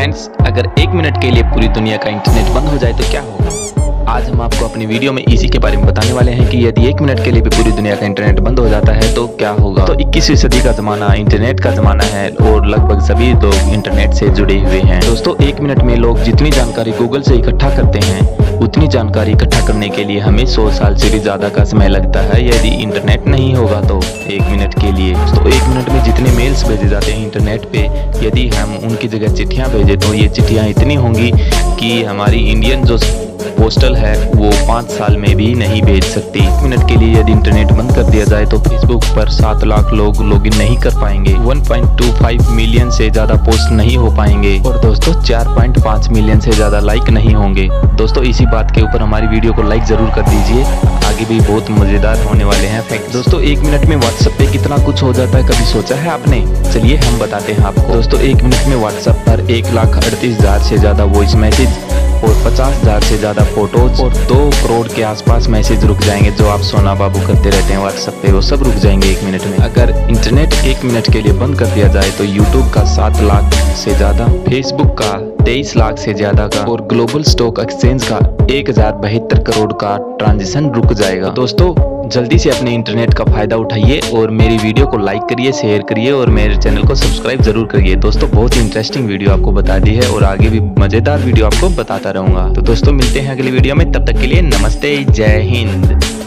Friends, अगर एक minute के लिए पूरी दुनिया का इंटरनेट बंद हो जाए तो क्या होगा? आज हम आपको अपनी वीडियो में इसी के बारे में बताने वाले हैं कि यदि एक मिनट के लिए भी पूरी दुनिया का इंटरनेट बंद हो जाता है तो क्या होगा। तो 21वीं सदी का ज़माना इंटरनेट का ज़माना है और लगभग सभी लोग इंटरनेट से जुड़े हुए हैं। दोस्तों, एक मिनट में लोग जितनी जानकारी गूगल से इकट्ठा करते हैं उतनी जानकारी इकट्ठा करने के लिए हमें 100 साल से भी ज़्यादा का समय लगता है यदि इंटरनेट नहीं होगा तो एक मिनट के लिए। तो एक मिनट में जितने मेल्स भेजे जाते हैं इंटरनेट पे, यदि हम उनकी जगह चिट्ठियाँ भेजें तो ये चिट्ठियाँ इतनी होंगी कि हमारी इंडियन जो पोस्टल है वो 5 साल में भी नहीं भेज सकती। एक मिनट के लिए यदि इंटरनेट बंद कर दिया जाए तो फेसबुक पर 7 लाख लोग लॉगिन नहीं कर पाएंगे, 1.25 मिलियन से ज़्यादा पोस्ट नहीं हो पाएंगे और दोस्तों 4.5 मिलियन से ज़्यादा लाइक नहीं होंगे। दोस्तों, इसी बात के ऊपर हमारी वीडियो को लाइक ज़रूर कर दीजिए, आगे भी बहुत मज़ेदार होने वाले हैं फैक्ट। दोस्तों, एक मिनट में व्हाट्सएप पे कितना कुछ हो जाता है, कभी सोचा है आपने? चलिए हम बताते हैं आपको। दोस्तों, एक मिनट में व्हाट्सएप पर 1,38,000 से ज़्यादा वॉइस मैसेज और 50,000 से ज़्यादा फोटोज और 2 करोड़ के आसपास मैसेज रुक जाएंगे। जो आप सोना बाबू करते रहते हैं व्हाट्सएप पे वो सब रुक जाएंगे एक मिनट में। अगर इंटरनेट एक मिनट के लिए बंद कर दिया जाए तो यूट्यूब का 7 लाख से ज़्यादा, फेसबुक का 23 लाख से ज़्यादा का और ग्लोबल स्टॉक एक्सचेंज का 1,072 करोड़ का ट्रांजेक्शन रुक जाएगा। दोस्तों, जल्दी से अपने इंटरनेट का फ़ायदा उठाइए और मेरी वीडियो को लाइक करिए, शेयर करिए और मेरे चैनल को सब्सक्राइब ज़रूर करिए। दोस्तों, बहुत ही इंटरेस्टिंग वीडियो आपको बता दी है और आगे भी मज़ेदार वीडियो आपको बताता रहूँगा। तो दोस्तों, मिलते हैं अगली वीडियो में, तब तक के लिए नमस्ते, जय हिंद।